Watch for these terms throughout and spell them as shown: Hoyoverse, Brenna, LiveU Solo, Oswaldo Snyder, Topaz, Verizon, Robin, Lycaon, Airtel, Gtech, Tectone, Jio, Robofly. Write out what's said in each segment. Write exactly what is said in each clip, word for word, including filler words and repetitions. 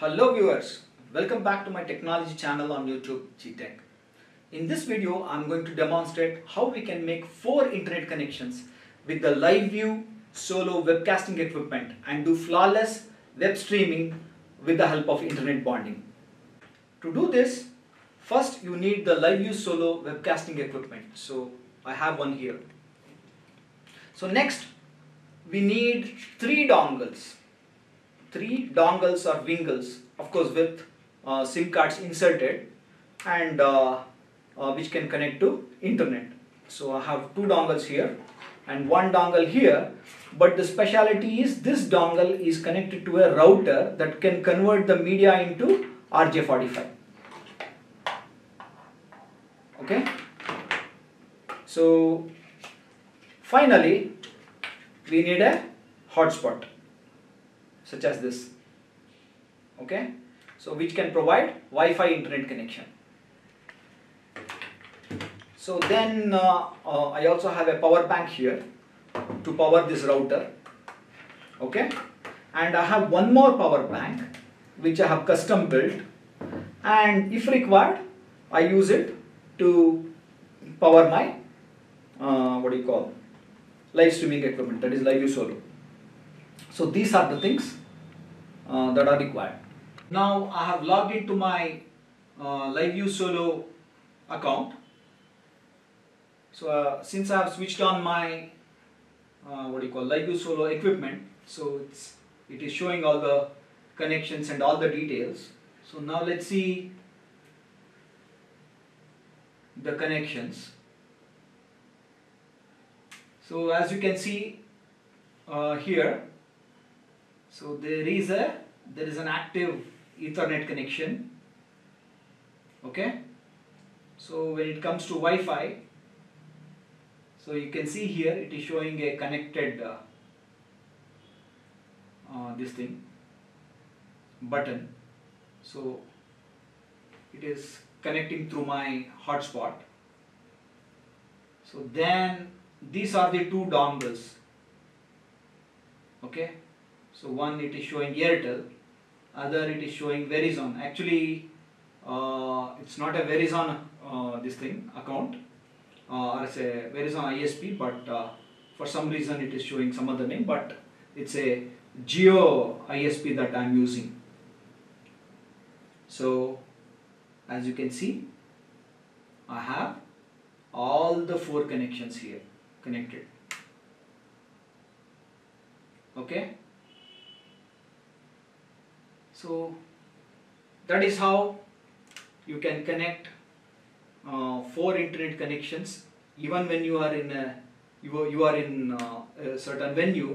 Hello viewers, welcome back to my technology channel on YouTube, Gtech. In this video, I'm going to demonstrate how we can make four internet connections with the LiveU Solo webcasting equipment and do flawless web streaming with the help of internet bonding. To do this, first you need the LiveU Solo webcasting equipment. So I have one here. So next, we need three dongles. Three dongles or wingles, of course with uh, SIM cards inserted, and uh, uh, which can connect to internet. So I have two dongles here and one dongle here, but the speciality is this dongle is connected to a router that can convert the media into R J forty-five. Okay, so finally we need a hotspot such as this, okay, so which can provide Wi-Fi internet connection. So then uh, uh, I also have a power bank here to power this router, okay, and I have one more power bank which I have custom built, and if required I use it to power my uh, what do you call live streaming equipment, that is LiveU Solo. So these are the things Uh, that are required. Now I have logged into my uh, LiveU Solo account. So uh, since I have switched on my uh, what do you call LiveU Solo equipment, so it's, it is showing all the connections and all the details. So now let's see the connections. So as you can see uh, here, so there is a there is an active Ethernet connection, okay. So when it comes to Wi-Fi, so you can see here it is showing a connected uh, uh, this thing button, so it is connecting through my hotspot. So then these are the two dongles, okay. So one it is showing Airtel, other it is showing Verizon. Actually, uh, it's not a Verizon uh, this thing account uh, or it's a Verizon I S P, but uh, for some reason it is showing some other name. But it's a Jio I S P that I'm using. So as you can see, I have all the four connections here connected. Okay. So that is how you can connect uh, four internet connections, even when you are in a you, you are in uh, a certain venue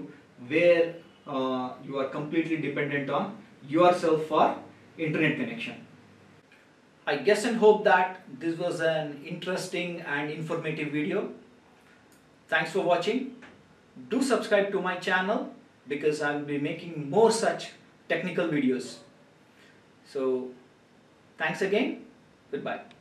where uh, you are completely dependent on yourself for internet connection. I guess and hope that this was an interesting and informative video. Thanks for watching. Do subscribe to my channel because I will be making more such technical videos. So, thanks again. Goodbye.